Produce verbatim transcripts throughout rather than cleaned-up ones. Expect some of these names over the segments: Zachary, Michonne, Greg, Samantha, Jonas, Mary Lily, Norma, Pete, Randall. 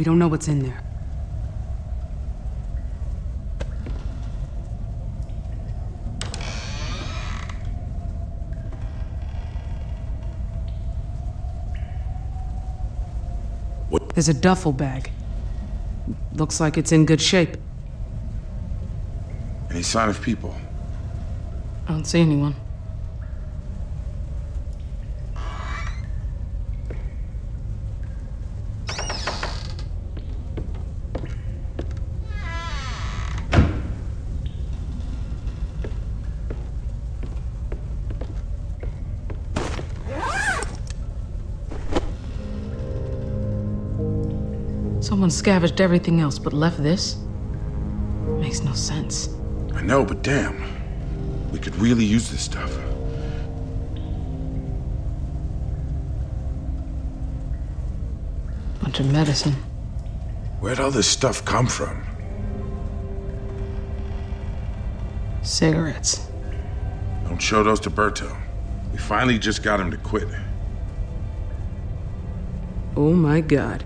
We don't know what's in there. What? There's a duffel bag. Looks like it's in good shape. Any sign of people? I don't see anyone. Someone scavenged everything else but left this? Makes no sense. I know, but damn. We could really use this stuff. Bunch of medicine. Where'd all this stuff come from? Cigarettes. Don't show those to Berto. We finally just got him to quit. Oh my God.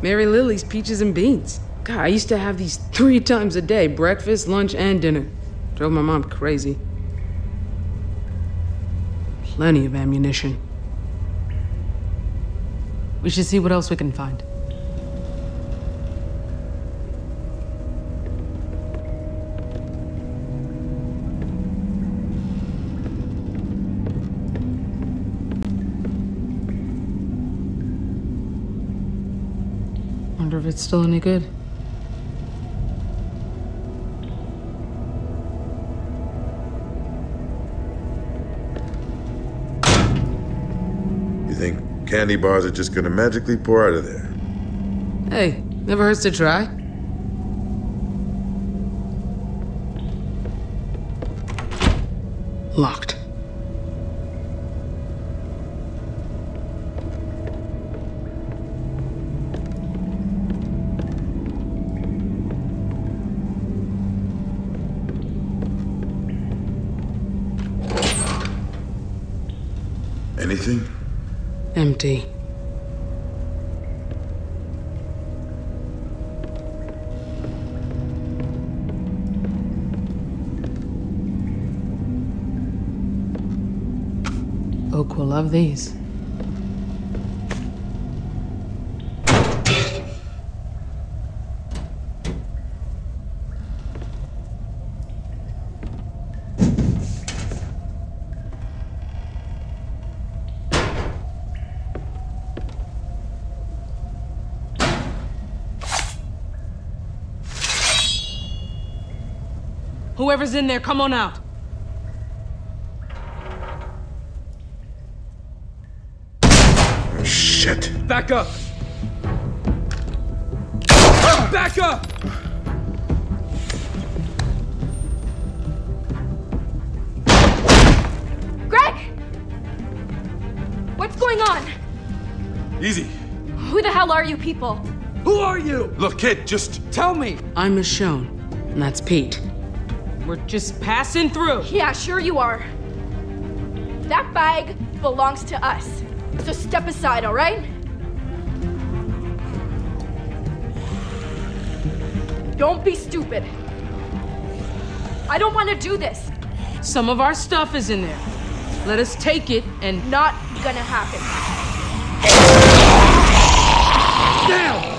Mary Lily's peaches and beans. God, I used to have these three times a day, breakfast, lunch, and dinner. Drove my mom crazy. Plenty of ammunition. We should see what else we can find. Wonder if it's still any good. Candy bars are just gonna magically pour out of there. Hey, never hurts to try. Locked. Anything? Empty. Oak will love these. Whoever's in there, come on out. Oh, shit. Back up. Ah! Back up. Greg! What's going on? Easy. Who the hell are you people? Who are you? Look, kid, just tell me. I'm Michonne, and that's Pete. We're just passing through. Yeah, sure you are. That bag belongs to us. So step aside, all right? Don't be stupid. I don't want to do this. Some of our stuff is in there. Let us take it and... Not gonna happen. Down!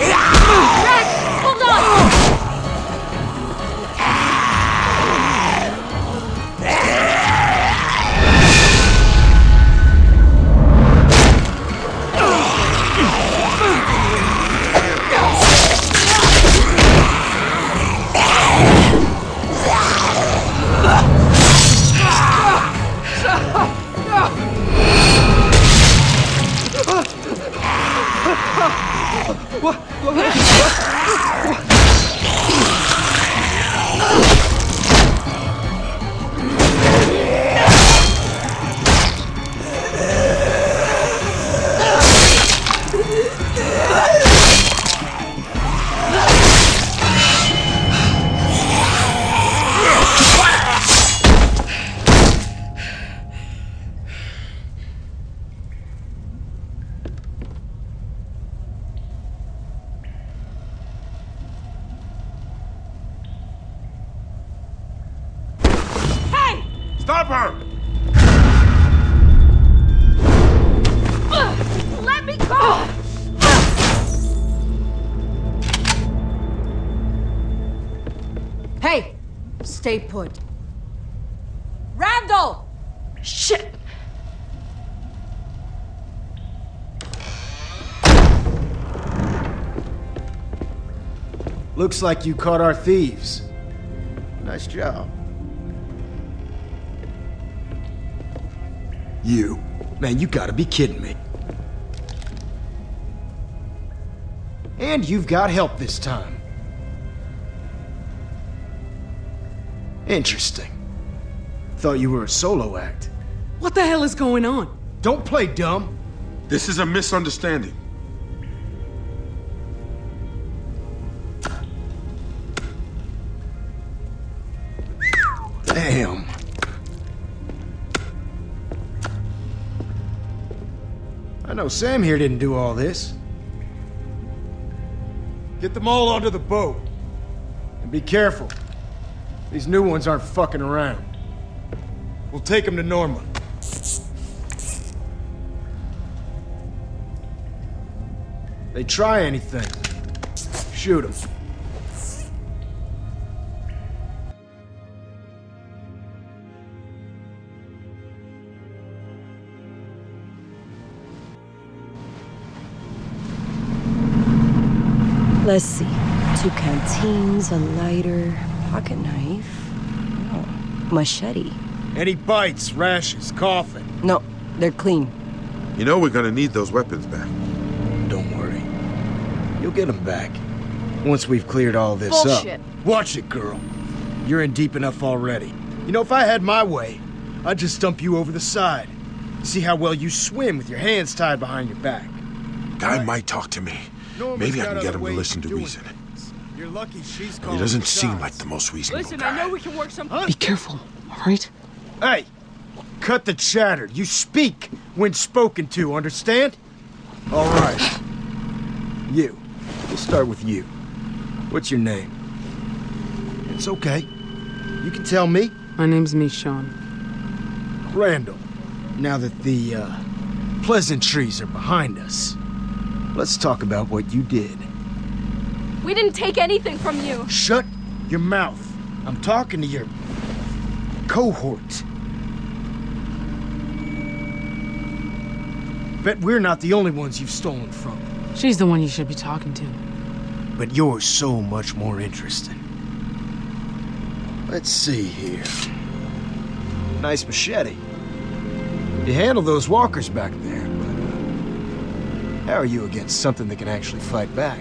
Rex, hold on! Stop her! Uh, let me go! Uh. Hey, stay put. Randall! Shit! Looks like you caught our thieves. Nice job. You. Man, you gotta be kidding me. And you've got help this time. Interesting. Thought you were a solo act. What the hell is going on? Don't play dumb. This is a misunderstanding. Damn. I know Sam here didn't do all this. Get them all onto the boat. And be careful. These new ones aren't fucking around. We'll take them to Norma. They try anything, shoot them. Let's see. Two canteens, a lighter, pocket knife, oh, machete. Any bites, rashes, coughing? No, they're clean. You know we're gonna need those weapons back. Don't worry. You'll get them back. Once we've cleared all this Bullshit. up. Watch it, girl. You're in deep enough already. You know, if I had my way, I'd just dump you over the side. See how well you swim with your hands tied behind your back. Guy right. might talk to me. Norma's Maybe I can get him to listen to reason. You're lucky she's he doesn't shots. seem like the most reasonable Listen, guy. I know we can work some huh? Be careful, all right? Hey, cut the chatter. You speak when spoken to, understand? All right. You. We'll start with you. What's your name? It's okay. You can tell me. My name's Michonne. Randall. Now that the uh, pleasantries are behind us, let's talk about what you did. We didn't take anything from you. Shut your mouth. I'm talking to your cohort. Bet we're not the only ones you've stolen from. She's the one you should be talking to. But you're so much more interesting. Let's see here. Nice machete. You handled those walkers back there. How are you against something that can actually fight back?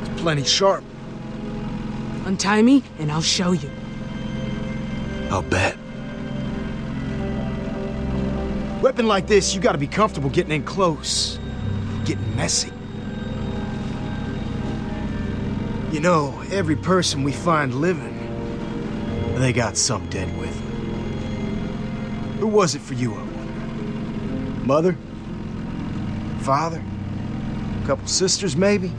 It's plenty sharp. Untie me, and I'll show you. I'll bet. Weapon like this, you gotta be comfortable getting in close. Getting messy. You know, every person we find living, they got some dead with them. Who was it for you, I wonder? Mother? Father? A couple sisters, maybe?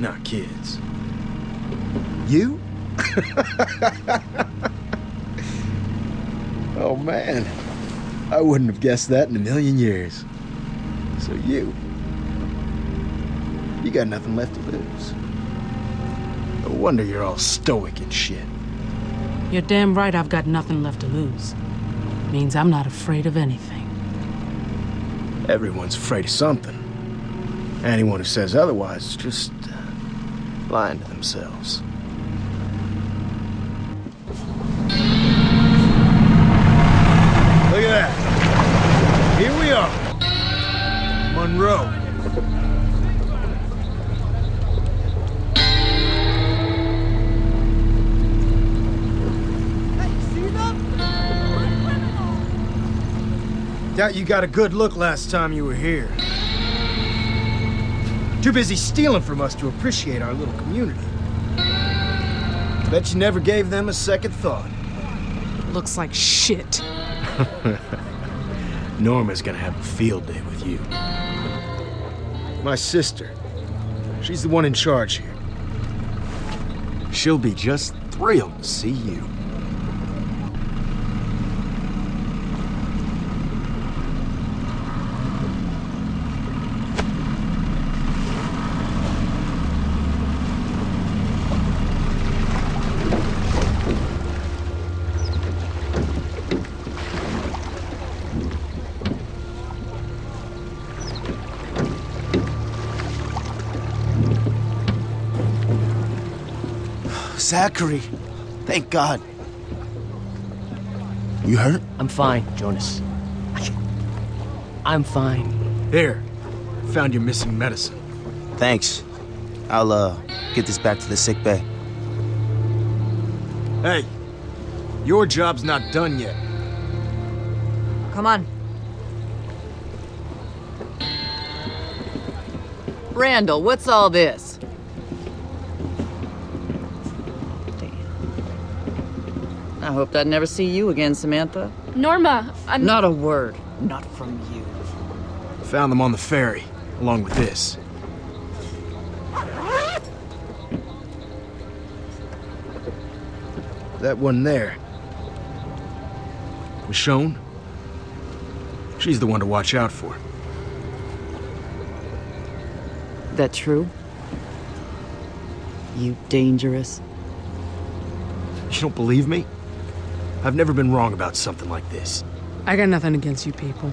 Not kids. You? Oh, man. I wouldn't have guessed that in a million years. So you. You got nothing left to lose. No wonder you're all stoic and shit. You're damn right I've got nothing left to lose. Means I'm not afraid of anything. Everyone's afraid of something. Anyone who says otherwise is just uh, lying to themselves. Look at that. Here we are. Monroe. Doubt you got a good look last time you were here. Too busy stealing from us to appreciate our little community. Bet you never gave them a second thought. Looks like shit. Norma's gonna have a field day with you. My sister. She's the one in charge here. She'll be just thrilled to see you. Zachary, thank God. You hurt? I'm fine, Jonas. I'm fine. Here, found your missing medicine. Thanks. I'll, uh, get this back to the sick bay. Hey, your job's not done yet. Come on. Randall, what's all this? I hoped I'd never see you again, Samantha. Norma, I'm... Not a word. Not from you. Found them on the ferry, along with this. That one there. Michonne? She's the one to watch out for. That true? You dangerous? You don't believe me? I've never been wrong about something like this. I got nothing against you people.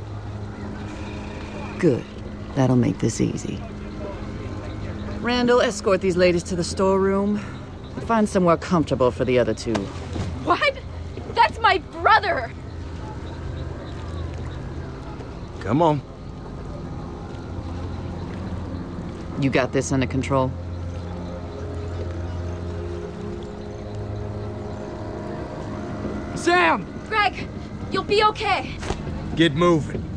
Good. That'll make this easy. Randall, escort these ladies to the storeroom. Find somewhere comfortable for the other two. What? That's my brother! Come on. You got this under control? Sam! Greg, you'll be okay. Get moving.